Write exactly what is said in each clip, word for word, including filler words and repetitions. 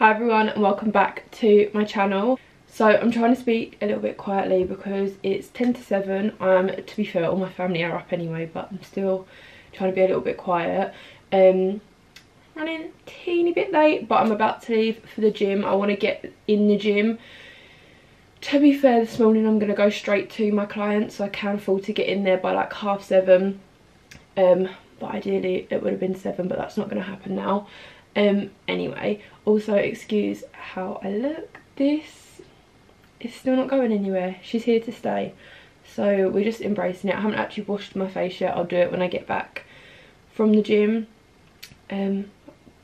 Hi everyone and welcome back to my channel. So I'm trying to speak a little bit quietly because it's ten to seven. Um, to be fair, all my family are up anyway, but I'm still trying to be a little bit quiet. Um, running a teeny bit late, but I'm about to leave for the gym. I want to get in the gym. To be fair, this morning I'm going to go straight to my client, so I can afford to get in there by like half seven. Um, but ideally it would have been seven, but that's not going to happen now. Um, anyway, also excuse how I look. This is still not going anywhere. She's here to stay. So we're just embracing it. I haven't actually washed my face yet. I'll do it when I get back from the gym. Um,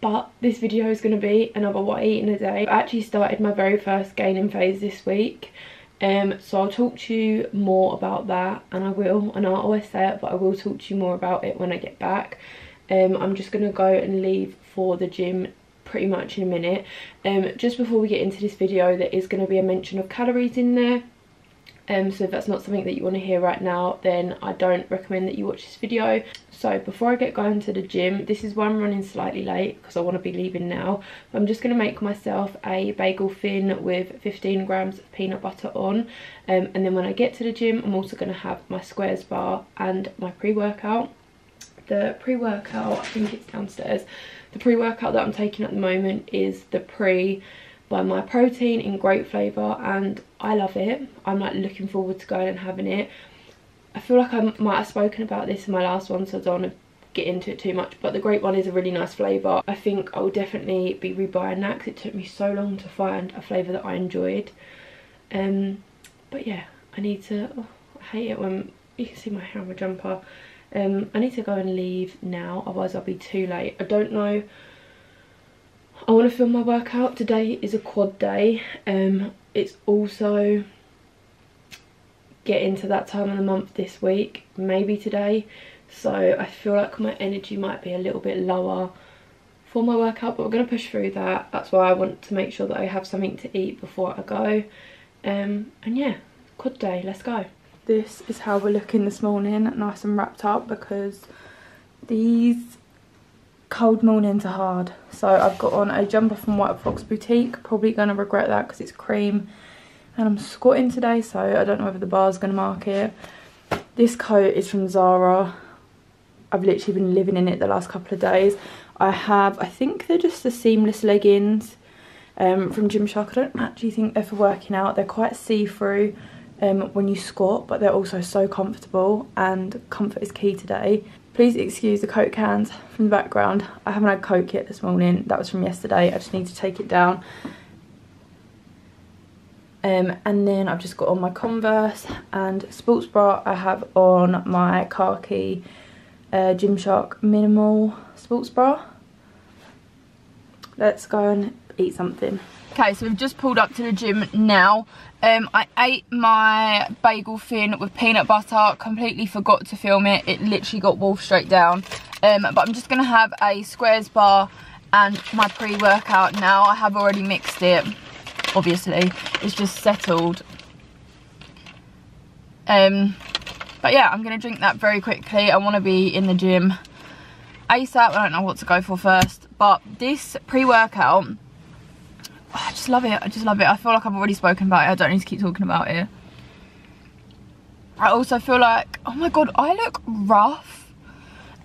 but this video is going to be another what I eat in a day. I actually started my very first gaining phase this week. Um, so I'll talk to you more about that. And I will, and I always say it, but I will talk to you more about it when I get back. Um, I'm just going to go and leave for the gym pretty much in a minute. Um, just before we get into this video, there is going to be a mention of calories in there. Um, so if that's not something that you want to hear right now, then I don't recommend that you watch this video. So before I get going to the gym, this is why I'm running slightly late, because I want to be leaving now. But I'm just going to make myself a bagel thin with fifteen grams of peanut butter on. Um, and then when I get to the gym, I'm also going to have my squares bar and my pre-workout. The pre-workout, I think it's downstairs, the pre-workout that I'm taking at the moment is the Pre by My Protein in Great Flavour, and I love it. I'm like looking forward to going and having it. I feel like I might have spoken about this in my last one, so I don't want to get into it too much, but the grape one is a really nice flavour. I think I'll definitely be rebuying that because it took me so long to find a flavour that I enjoyed. Um, but yeah, I need to, oh, I hate it when, you can see my hair on my jumper. Um, I need to go and leave now, otherwise I'll be too late. I don't know. I want to film my workout. Today is a quad day. Um, it's also getting to that time of the month this week, maybe today. So I feel like my energy might be a little bit lower for my workout, but we're going to push through that. That's why I want to make sure that I have something to eat before I go. Um, and yeah, quad day, let's go. This is how we're looking this morning, nice and wrapped up, because these cold mornings are hard. So I've got on a jumper from White Fox Boutique, probably going to regret that because it's cream, and I'm squatting today, so I don't know whether the bar's going to mark it. This coat is from Zara. I've literally been living in it the last couple of days. I have, I think they're just the seamless leggings um, from Gymshark. I don't actually think they're for working out. They're quite see-through. Um, when you squat, but they're also so comfortable, and comfort is key today. Please excuse the Coke cans from the background. I haven't had Coke yet this morning. That was from yesterday. I just need to take it down. Um, and then I've just got on my Converse and sports bra. I have on my khaki uh, Gymshark minimal sports bra. Let's go and eat something. Okay, so we've just pulled up to the gym now. Um, I ate my bagel thin with peanut butter, completely forgot to film it. It literally got wolfed straight down. Um, but I'm just going to have a squares bar and my pre-workout now. I have already mixed it, obviously. It's just settled. Um, but yeah, I'm going to drink that very quickly. I want to be in the gym ASAP. I don't know what to go for first. But this pre-workout, I just love it. I just love it. I feel like I've already spoken about it. I don't need to keep talking about it. I also feel like, oh my god, I look rough.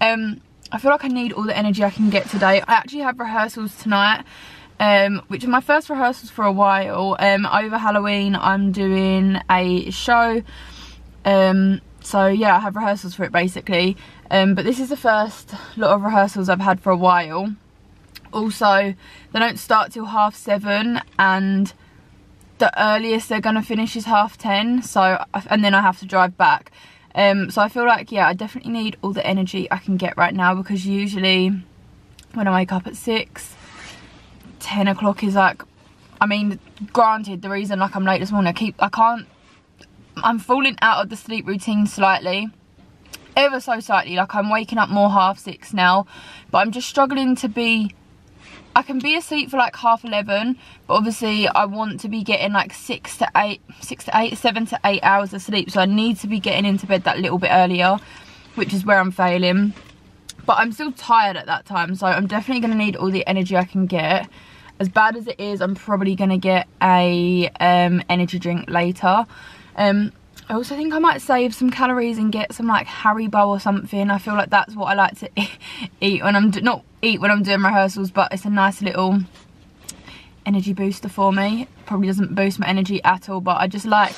Um, I feel like I need all the energy I can get today. I actually have rehearsals tonight, um, which are my first rehearsals for a while. Um, over Halloween, I'm doing a show. Um, so yeah, I have rehearsals for it basically. Um, but this is the first lot of rehearsals I've had for a while. Also, they don't start till half seven, and the earliest they're going to finish is half ten. So, and then I have to drive back. Um, so I feel like, yeah, I definitely need all the energy I can get right now, because usually when I wake up at six, ten o'clock is like, I mean, granted, the reason like I'm late this morning, I keep, I can't, I'm falling out of the sleep routine slightly. Ever so slightly, like I'm waking up more half six now, but I'm just struggling to be, I can be asleep for like half eleven, but obviously I want to be getting like six to eight, six to eight, seven to eight hours of sleep. So I need to be getting into bed that little bit earlier, which is where I'm failing. But I'm still tired at that time, so I'm definitely going to need all the energy I can get. As bad as it is, I'm probably gonna get a um, energy drink later. Um, I also think I might save some calories and get some like Haribo or something. I feel like that's what I like to eat when I'm do not eat when I'm doing rehearsals, but it's a nice little energy booster for me. Probably doesn't boost my energy at all, but I just like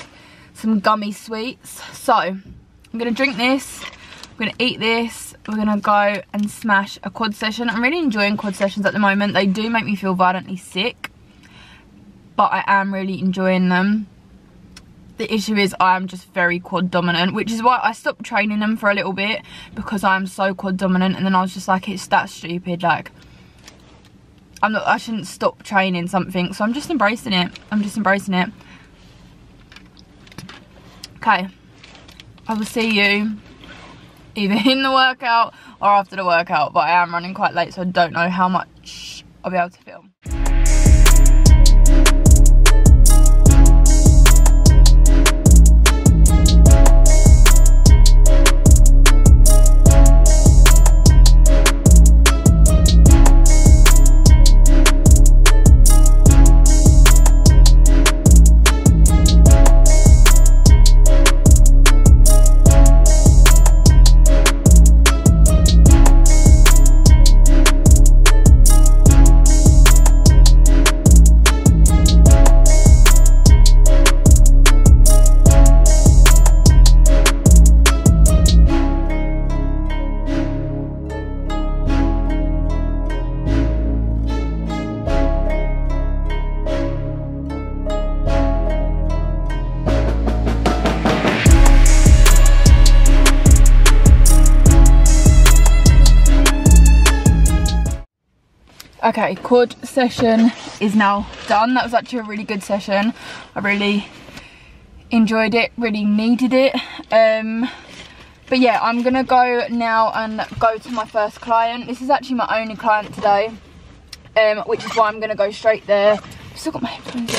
some gummy sweets. So I'm gonna drink this. We're gonna eat this, we're gonna go and smash a quad session. I'm really enjoying quad sessions at the moment. They do make me feel violently sick, but I am really enjoying them. The issue is I am just very quad dominant, which is why I stopped training them for a little bit, because I'm so quad dominant, and then I was just like, it's that stupid, like I'm not I shouldn't stop training something, so I'm just embracing it. I'm just embracing it. Okay. I will see you either in the workout or after the workout, but I am running quite late, so I don't know how much I'll be able to film. Okay, quad session is now done. That was actually a really good session. I really enjoyed it, really needed it. Um, but yeah, I'm gonna go now and go to my first client. This is actually my only client today, um, which is why I'm gonna go straight there. I've still got my headphones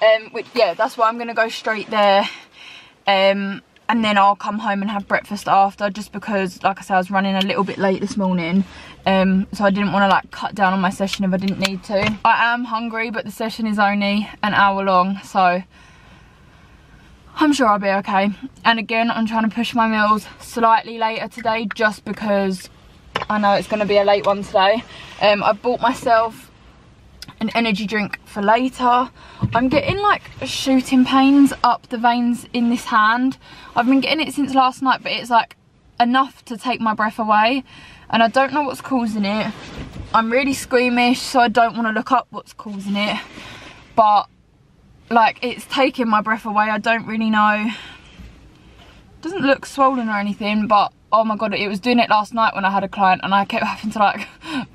in. Um, which, yeah, that's why I'm gonna go straight there. Um, and then I'll come home and have breakfast after, just because, like I said, I was running a little bit late this morning, um, so I didn't want to like cut down on my session if I didn't need to. I am hungry, but the session is only an hour long, so I'm sure I'll be okay. And again, I'm trying to push my meals slightly later today, just because I know it's going to be a late one today. Um, I bought myself an energy drink for later. I'm getting like shooting pains up the veins in this hand. I've been getting it since last night, but it's like enough to take my breath away, and I don't know what's causing it. I'm really squeamish, so I don't want to look up what's causing it, but like it's taking my breath away. I don't really know. It doesn't look swollen or anything, but oh my god, it was doing it last night when I had a client, and I kept having to like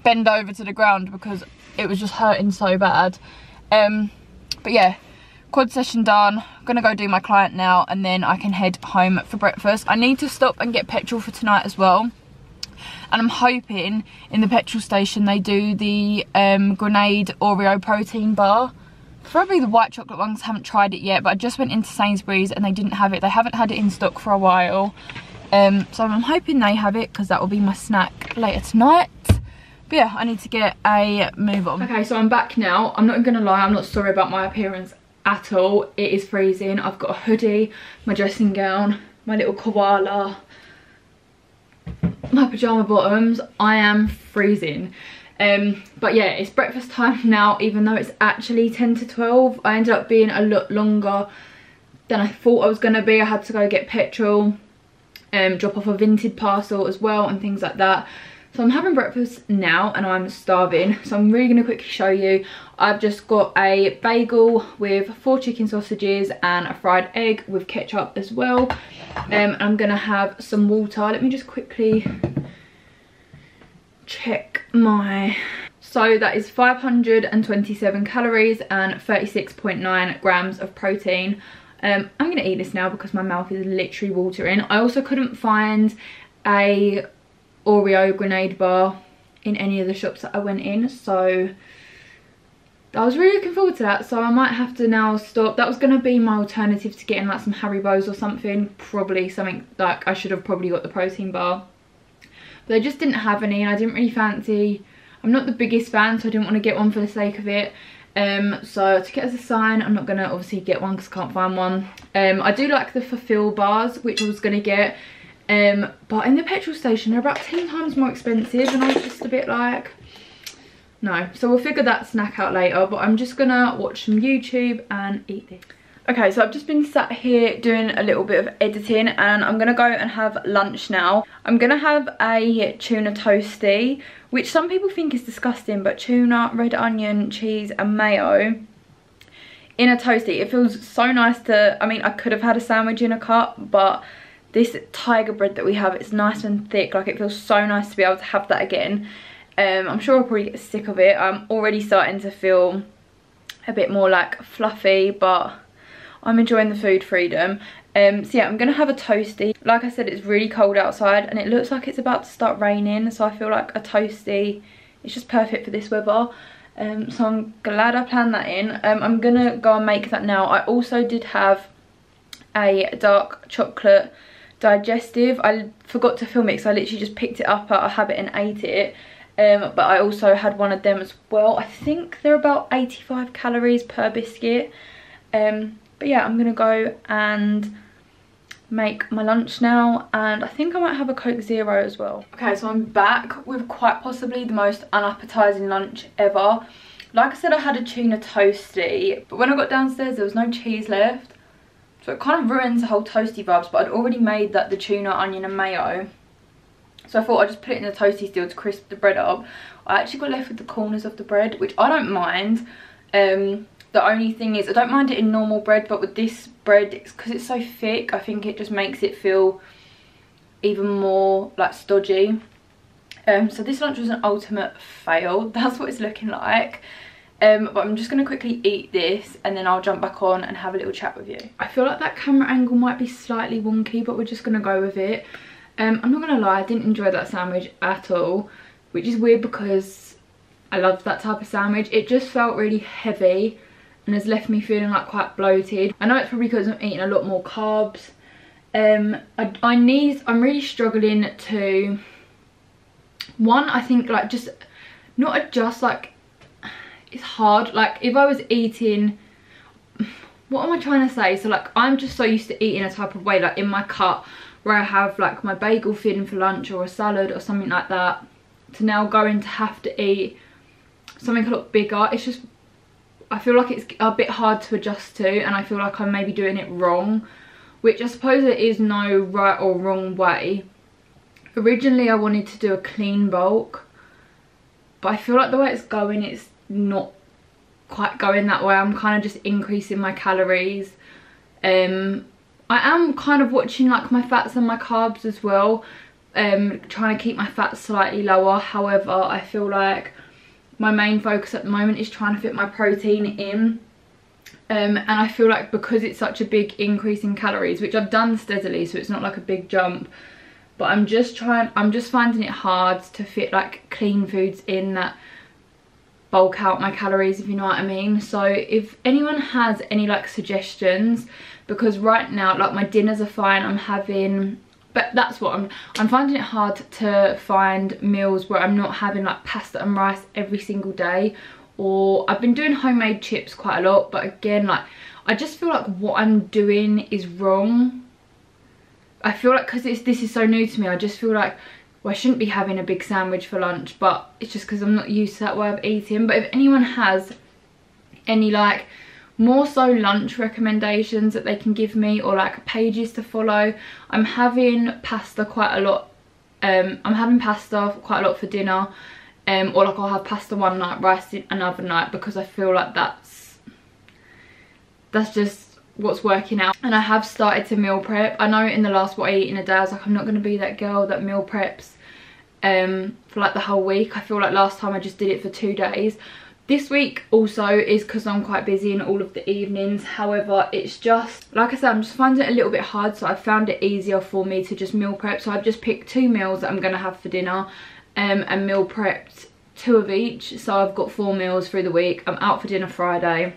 bend over to the ground because it was just hurting so bad. Um, but yeah, quad session done. I'm gonna go do my client now, and then I can head home for breakfast. I need to stop and get petrol for tonight as well, and I'm hoping in the petrol station they do the um, Grenade Oreo protein bar. Probably the white chocolate ones, haven't tried it yet, but I just went into Sainsbury's and they didn't have it. They haven't had it in stock for a while. Um, so I'm hoping they have it, because that will be my snack later tonight. But yeah, I need to get a move on. Okay, so I'm back now. I'm not gonna lie, I'm not sorry about my appearance at all. It is freezing. I've got a hoodie, my dressing gown, my little koala, my pajama bottoms. I am freezing. Um, but yeah, it's breakfast time now, even though it's actually ten to twelve. I ended up being a lot longer than I thought I was gonna be. I had to go get petrol, um, drop off a Vinted parcel as well, and things like that. So I'm having breakfast now, and I'm starving, so I'm really going to quickly show you. I've just got a bagel with four chicken sausages and a fried egg with ketchup as well. Um, I'm going to have some water. Let me just quickly check my... So that is five hundred twenty-seven calories and thirty-six point nine grams of protein. Um, I'm going to eat this now because my mouth is literally watering. I also couldn't find a... Oreo Grenade bar in any of the shops that I went in, so I was really looking forward to that, so I might have to now stop. That was going to be my alternative to getting like some Haribos or something, probably something like I should have probably got the protein bar, but they just didn't have any, and I didn't really fancy I'm not the biggest fan, so I didn't want to get one for the sake of it. Um, so I took it as a sign. I'm not going to obviously get one because I can't find one. Um, I do like the Fulfill bars, which I was going to get. Um, but in the petrol station, they're about ten times more expensive. And I was just a bit like, no. So we'll figure that snack out later. But I'm just going to watch some YouTube and eat this. Okay, so I've just been sat here doing a little bit of editing, and I'm going to go and have lunch now. I'm going to have a tuna toastie, which some people think is disgusting, but tuna, red onion, cheese and mayo in a toastie. It feels so nice to, I mean, I could have had a sandwich in a cup, but this tiger bread that we have, it's nice and thick. Like, it feels so nice to be able to have that again. Um, I'm sure I'll probably get sick of it. I'm already starting to feel a bit more, like, fluffy, but I'm enjoying the food freedom. Um, so yeah, I'm going to have a toastie. Like I said, it's really cold outside and it looks like it's about to start raining. So I feel like a toastie is just perfect for this weather. Um, so I'm glad I planned that in. Um, I'm going to go and make that now. I also did have a dark chocolate digestive. I forgot to film it because I literally just picked it up out of habit and ate it. Um, but I also had one of them as well. I think they're about eighty-five calories per biscuit. Um... But yeah, I'm gonna go and make my lunch now, and I think I might have a Coke Zero as well. Okay, so I'm back with quite possibly the most unappetizing lunch ever. Like I said, I had a tuna toastie, but when I got downstairs there was no cheese left, so it kind of ruins the whole toastie vibes. But I'd already made that, the tuna, onion and mayo, so I thought I'd just put it in the toastie still to crisp the bread up. I actually got left with the corners of the bread, which I don't mind. um The only thing is, I don't mind it in normal bread, but with this bread, it's because it's so thick, I think it just makes it feel even more, like, stodgy. Um, so this lunch was an ultimate fail. That's what it's looking like. Um, but I'm just going to quickly eat this, and then I'll jump back on and have a little chat with you. I feel like that camera angle might be slightly wonky, but we're just going to go with it. Um, I'm not going to lie, I didn't enjoy that sandwich at all, which is weird because I loved that type of sandwich. It just felt really heavy and has left me feeling like quite bloated. I know it's probably because I'm eating a lot more carbs. Um, I, I need, I'm really struggling to, one, I think like just, not adjust, like, it's hard. Like, if I was eating, what am I trying to say? So like, I'm just so used to eating a type of way, like in my cut, where I have like my bagel filling for lunch or a salad or something like that, to now going to have to eat something a lot bigger. It's just, I feel like it's a bit hard to adjust to, and I feel like I'm maybe doing it wrong, which I suppose there is no right or wrong way. Originally I wanted to do a clean bulk, but I feel like the way it's going, it's not quite going that way. I'm kind of just increasing my calories. Um, I am kind of watching like my fats and my carbs as well, um, trying to keep my fats slightly lower. However, I feel like my main focus at the moment is trying to fit my protein in, um, and I feel like because it's such a big increase in calories, which I've done steadily, so it's not like a big jump, but I'm just trying, I'm just finding it hard to fit like clean foods in that bulk out my calories, if you know what I mean. So if anyone has any like suggestions, because right now like my dinners are fine, I'm having, but that's what I'm, I'm finding it hard to find meals where I'm not having like pasta and rice every single day. Or I've been doing homemade chips quite a lot, but again, like, I just feel like what I'm doing is wrong. I feel like because it's, this is so new to me, I just feel like, well, I shouldn't be having a big sandwich for lunch, but it's just because I'm not used to that way of eating. But if anyone has any like more so lunch recommendations that they can give me, or like pages to follow. I'm having pasta quite a lot. Um, I'm having pasta quite a lot for dinner, um, or like I'll have pasta one night, rice another night, because I feel like that's that's just what's working out. And I have started to meal prep. I know in the last what I eat in a day, I was like, I'm not going to be that girl that meal preps um, for like the whole week. I feel like last time I just did it for two days. This week also is because I'm quite busy in all of the evenings. However, it's just, like I said, I'm just finding it a little bit hard. So I found it easier for me to just meal prep. So I've just picked two meals that I'm going to have for dinner, um, and meal prepped two of each. So I've got four meals through the week. I'm out for dinner Friday,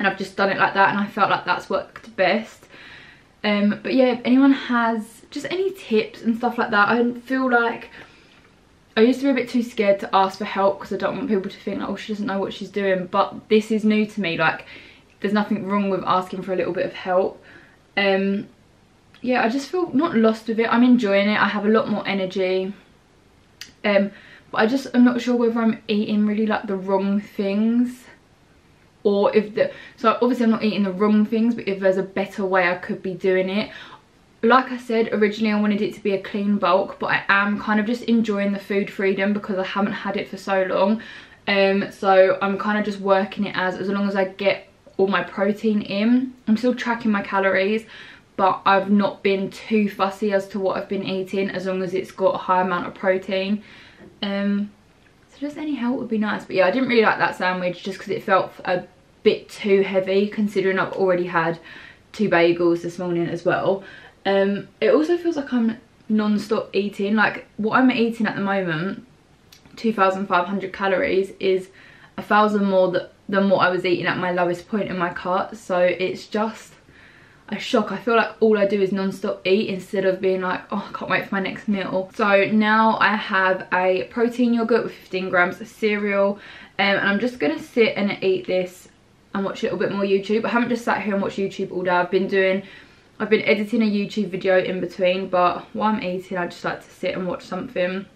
and I've just done it like that. And I felt like that's worked best. Um, but yeah, if anyone has just any tips and stuff like that, I feel like I used to be a bit too scared to ask for help because I don't want people to think like, oh, she doesn't know what she's doing, but this is new to me. Like, there's nothing wrong with asking for a little bit of help. Um, yeah, I just feel not lost with it. I'm enjoying it. I have a lot more energy. Um, but I just, I'm not sure whether I'm eating really like the wrong things. Or if the, so obviously I'm not eating the wrong things, but if there's a better way I could be doing it. Like I said, originally I wanted it to be a clean bulk, but I am kind of just enjoying the food freedom because I haven't had it for so long. Um, so I'm kind of just working it as, as long as I get all my protein in. I'm still tracking my calories, but I've not been too fussy as to what I've been eating as long as it's got a high amount of protein. Um, so just any help would be nice. But yeah, I didn't really like that sandwich just because it felt a bit too heavy considering I've already had two bagels this morning as well. Um, it also feels like I'm non-stop eating. Like what I'm eating at the moment, two thousand five hundred calories, is a thousand more th than what I was eating at my lowest point in my cut. So it's just a shock. I feel like all I do is non-stop eat instead of being like, oh, I can't wait for my next meal. So now I have a protein yogurt with fifteen grams of cereal, um, and I'm just going to sit and eat this and watch a little bit more YouTube. I haven't just sat here and watched YouTube all day. I've been doing... I've been editing a YouTube video in between, but while I'm eating, I just like to sit and watch something.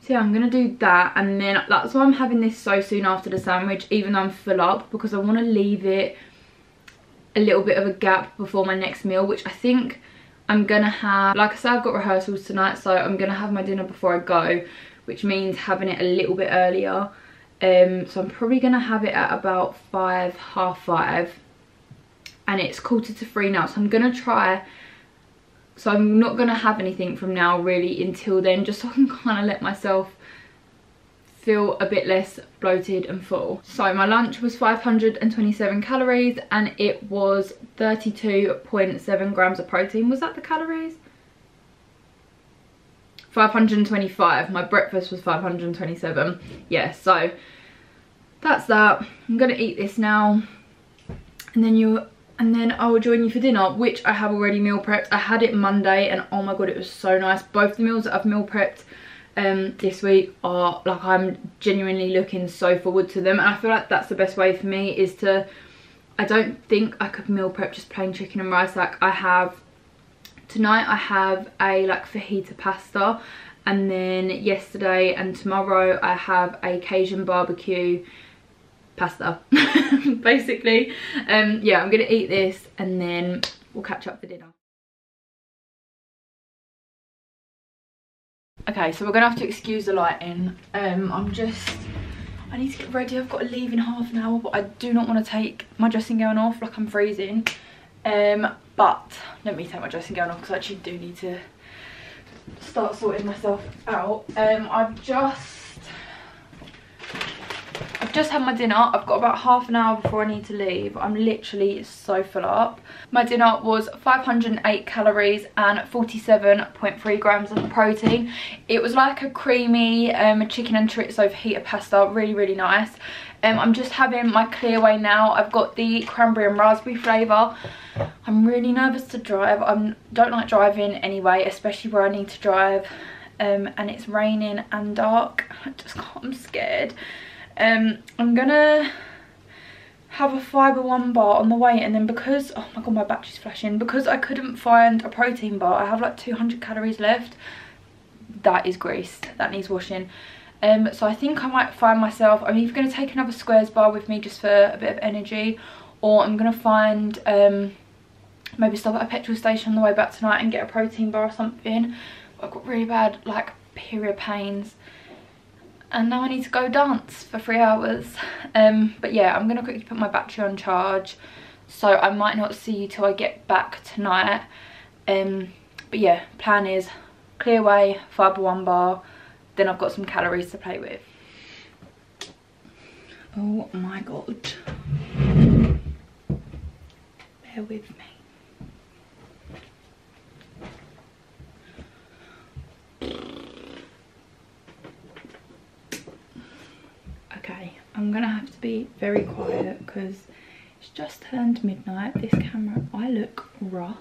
So yeah, I'm going to do that, and then that's why I'm having this so soon after the sandwich, even though I'm full up, because I want to leave it a little bit of a gap before my next meal, which I think I'm going to have. Like I said, I've got rehearsals tonight, so I'm going to have my dinner before I go, which means having it a little bit earlier. Um, so I'm probably going to have it at about five, half five. And it's quarter to three now, so I'm gonna try, so I'm not gonna have anything from now really until then, just so I can kind of let myself feel a bit less bloated and full. So my lunch was five hundred twenty-seven calories and it was thirty-two point seven grams of protein. Was that the calories? five hundred twenty-five. My breakfast was five hundred twenty-seven. Yeah, so that's that. I'm gonna eat this now, and then you And then I will join you for dinner, which I have already meal prepped. I had it Monday and oh my god, it was so nice. Both the meals that I've meal prepped um, this week are, like, I'm genuinely looking so forward to them. And I feel like that's the best way for me is to, I don't think I could meal prep just plain chicken and rice. Like I have, tonight I have a like fajita pasta, and then yesterday and tomorrow I have a Cajun barbecue pasta basically. Um yeah, I'm gonna eat this and then we'll catch up for dinner. Okay, so we're gonna have to excuse the lighting. um I'm just, I need to get ready. I've got to leave in half an hour, but I do not want to take my dressing gown off, like I'm freezing. Um but let me take my dressing gown off because I actually do need to start sorting myself out. um I've just I've just had my dinner. I've got about half an hour before I need to leave. I'm literally so full up. My dinner was five hundred eight calories and forty-seven point three grams of protein. It was like a creamy um, chicken and chorizo fajita pasta. Really, really nice. Um, I'm just having my clear whey now. I've got the cranberry and raspberry flavour. I'm really nervous to drive. I don't like driving anyway, especially where I need to drive. Um, and it's raining and dark. I just can't, I'm scared. Um, I'm gonna have a fibre one bar on the way, and then because, oh my god, my battery's flashing, because I couldn't find a protein bar, I have like two hundred calories left. That is greased, that needs washing. Um, so I think I might find myself, I'm either gonna take another squares bar with me just for a bit of energy, or I'm gonna find, um, maybe stop at a petrol station on the way back tonight and get a protein bar or something. I've got really bad like period pains. And now I need to go dance for three hours. Um, but yeah, I'm going to quickly put my battery on charge. So I might not see you till I get back tonight. Um, but yeah, plan is clear whey, fibre one bar. Then I've got some calories to play with. Oh my god. Bear with me. I'm gonna have to be very quiet because it's just turned midnight. This camera, I look rough.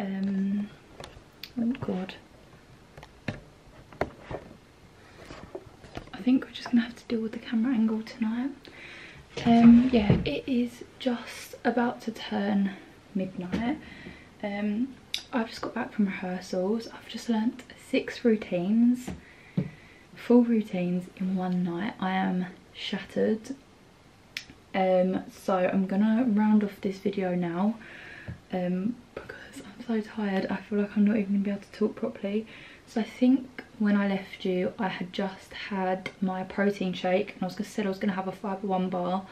Um, oh god. think we're just gonna have to deal with the camera angle tonight. Um yeah, it is just about to turn midnight. um I've just got back from rehearsals. I've just learnt six routines, full routines in one night. I am shattered. Um so I'm gonna round off this video now, um because I'm so tired. I feel like I'm not even gonna be able to talk properly. So I think when I left you, I had just had my protein shake, and I was gonna said I was gonna have a fibre one bar.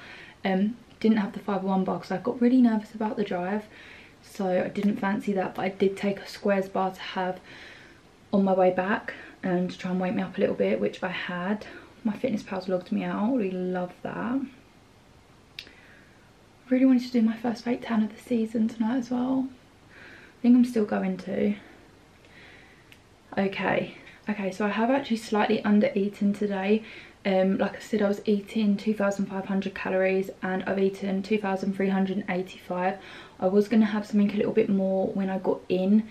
Um, didn't have the fibre one bar because I got really nervous about the drive, so I didn't fancy that. But I did take a squares bar to have on my way back and to try and wake me up a little bit, which I had. MyFitnessPal's logged me out. We love that. I really wanted to do my first fake tan of the season tonight as well. I think I'm still going to. Okay. Okay, so I have actually slightly under eaten today. Um, like I said, I was eating two thousand five hundred calories and I've eaten two thousand three hundred eighty-five. I was going to have something a little bit more when I got in,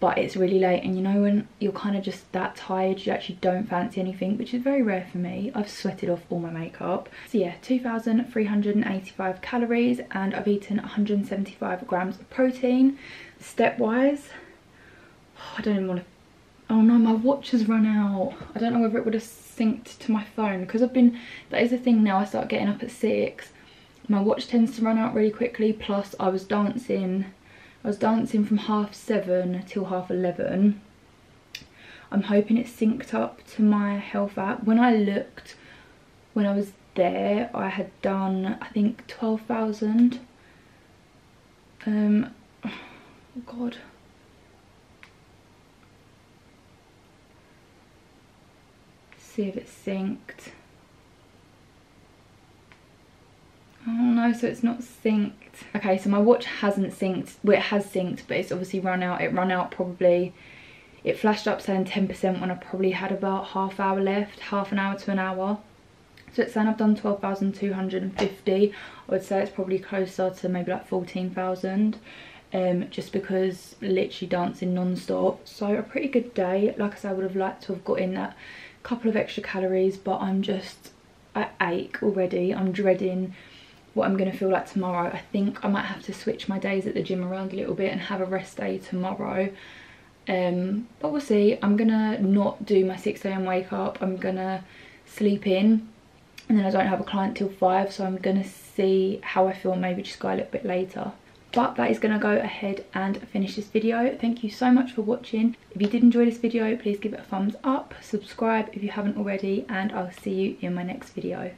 but it's really late, and you know when you're kind of just that tired, you actually don't fancy anything, which is very rare for me. I've sweated off all my makeup. So yeah, two thousand three hundred eighty-five calories and I've eaten one hundred seventy-five grams of protein. Stepwise, oh, I don't even want to... Oh no, my watch has run out. I don't know whether it would have synced to my phone, because I've been, that is the thing now, I start getting up at six. My watch tends to run out really quickly, plus I was dancing. I was dancing from half seven till half eleven. I'm hoping it synced up to my health app. When I looked, when I was there, I had done, I think, twelve thousand. Um, oh God. See if it's synced. Oh no, so it's not synced. Okay, so my watch hasn't synced. Well, it has synced, but it's obviously run out. It ran out probably. It flashed up saying ten percent when I probably had about half hour left, half an hour to an hour. So it's saying I've done twelve thousand two hundred fifty. I would say it's probably closer to maybe like fourteen thousand. Um, just because literally dancing non-stop. So a pretty good day. Like I said, I would have liked to have got in that couple of extra calories, but I'm just, I ache already. I'm dreading what I'm going to feel like tomorrow. I think I might have to switch my days at the gym around a little bit and have a rest day tomorrow. Um, but we'll see. I'm going to not do my six A M wake up. I'm going to sleep in, and then I don't have a client till five, so I'm going to see how I feel, maybe just go a little bit later. But that is going to go ahead and finish this video. Thank you so much for watching. If you did enjoy this video, please give it a thumbs up, subscribe if you haven't already, and I'll see you in my next video.